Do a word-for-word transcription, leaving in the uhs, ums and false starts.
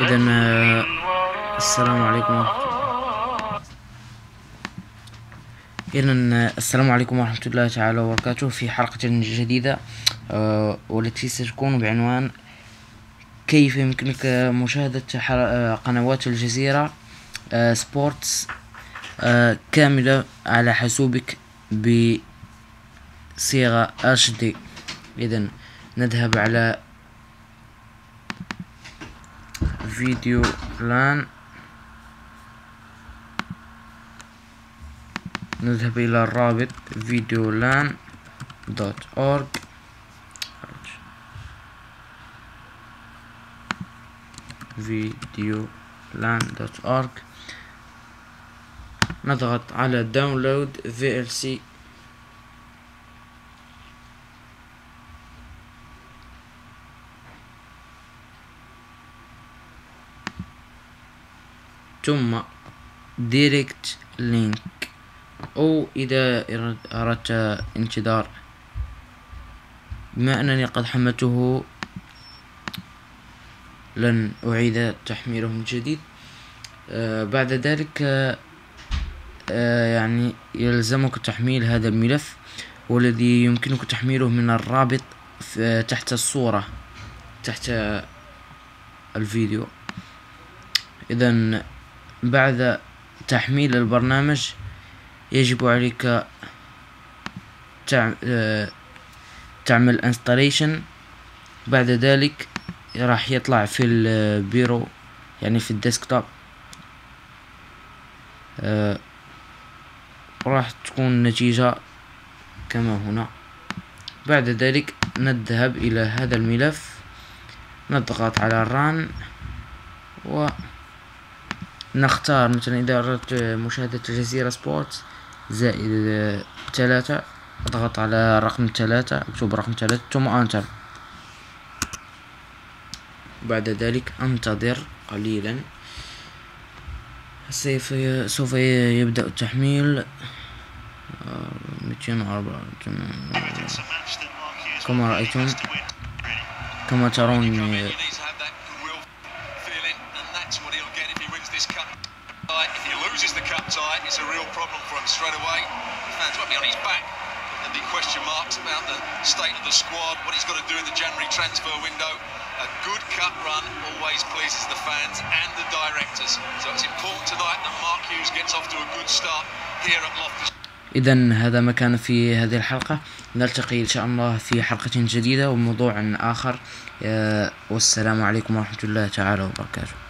اذا السلام عليكم ورحمة الله. اذا السلام عليكم ورحمة الله تعالى وبركاته. في حلقة جديدة والتي ستكون بعنوان كيف يمكنك مشاهدة قنوات الجزيرة سبورتس كاملة على حاسوبك بصيغة إتش دي. اذا نذهب على فيديو لان، نذهب الى الرابط فيديو لان دوت اورج. فيديو لان دوت اورج نضغط على داونلود في إل سي. ثم دايركت لينك، او اذا اردت انتظار، بما انني قد حملته لن اعيد تحميله من جديد. آه بعد ذلك آه يعني يلزمك تحميل هذا الملف، والذي يمكنك تحميله من الرابط تحت الصورة تحت الفيديو. اذا بعد تحميل البرنامج يجب عليك تعمل انستاليشن. بعد ذلك راح يطلع في البيرو يعني في الديسكتوب، راح تكون النتيجة كما هنا. بعد ذلك نذهب الى هذا الملف، نضغط على ران و نختار مثلا اذا اردت مشاهدة الجزيرة سبورتس زائد ثلاثة، اضغط على رقم ثلاثة، اكتب رقم ثلاثة ثم انتر. بعد ذلك انتظر قليلا، سوف يبدأ التحميل. مئتين وأربعة كما رأيتم، كما ترون it's a real problem for him straight away. The fans won't be on his back. There'll be question marks about the state of the squad, what he's got to do in the January transfer window. A good cup run always pleases the fans and the directors. So it's important tonight that Mark Hughes gets off to a good start here at Loftus. إذن هذا ما كان في هذه الحلقة، نلتقي إن شاء الله في حلقة جديدة وموضوع آخر. والسلام عليكم ورحمة الله تعالى وبركاته.